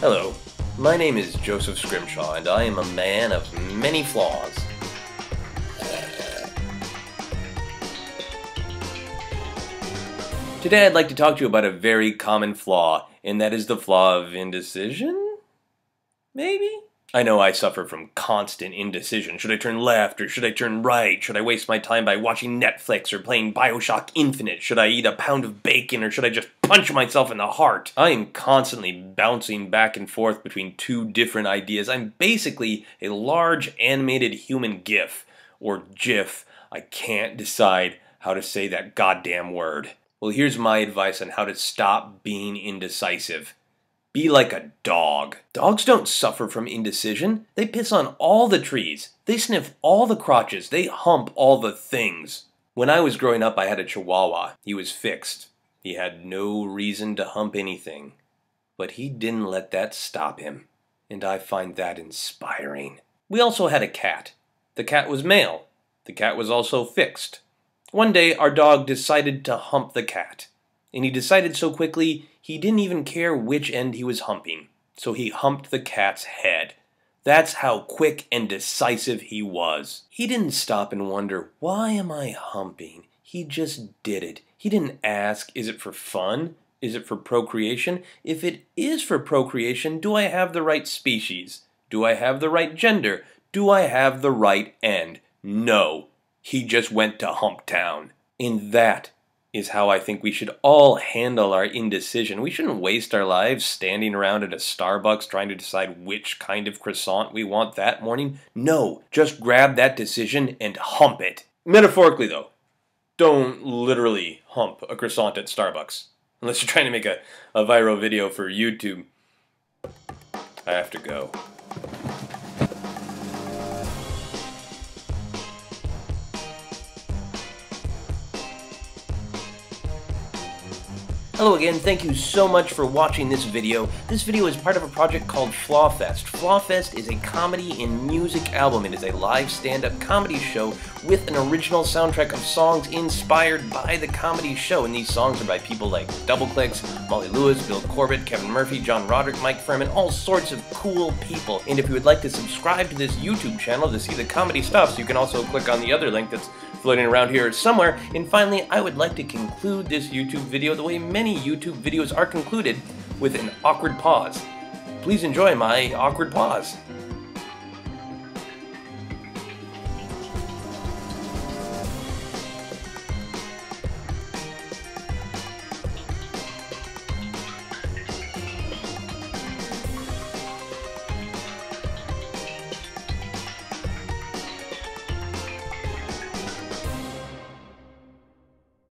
Hello, my name is Joseph Scrimshaw, and I am a man of many flaws. Today I'd like to talk to you about a very common flaw, and that is the flaw of indecision? Maybe? I know I suffer from constant indecision. Should I turn left or should I turn right? Should I waste my time by watching Netflix or playing BioShock Infinite? Should I eat a pound of bacon or should I just punch myself in the heart? I am constantly bouncing back and forth between two different ideas. I'm basically a large animated human GIF, or GIF. I can't decide how to say that goddamn word. Well, here's my advice on how to stop being indecisive. Be like a dog. Dogs don't suffer from indecision. They piss on all the trees. They sniff all the crotches. They hump all the things. When I was growing up, I had a Chihuahua. He was fixed. He had no reason to hump anything. But he didn't let that stop him. And I find that inspiring. We also had a cat. The cat was male. The cat was also fixed. One day, our dog decided to hump the cat. And he decided so quickly, he didn't even care which end he was humping, so he humped the cat's head. That's how quick and decisive he was. He didn't stop and wonder, why am I humping? He just did it. He didn't ask, is it for fun? Is it for procreation? If it is for procreation, do I have the right species? Do I have the right gender? Do I have the right end? No. He just went to hump town. In that is how I think we should all handle our indecision. We shouldn't waste our lives standing around at a Starbucks trying to decide which kind of croissant we want that morning. No, just grab that decision and hump it. Metaphorically though, don't literally hump a croissant at Starbucks. Unless you're trying to make a viral video for YouTube. I have to go. Hello again, thank you so much for watching this video. This video is part of a project called Flawfest. Flawfest is a comedy and music album. It is a live stand-up comedy show with an original soundtrack of songs inspired by the comedy show. And these songs are by people like DoubleClicks, Molly Lewis, Bill Corbett, Kevin Murphy, John Roderick, Mike Furman, all sorts of cool people. And if you would like to subscribe to this YouTube channel to see the comedy stuff, so you can also click on the other link that's floating around here somewhere. And finally, I would like to conclude this YouTube video the way many YouTube videos are concluded, with an awkward pause. Please enjoy my awkward pause.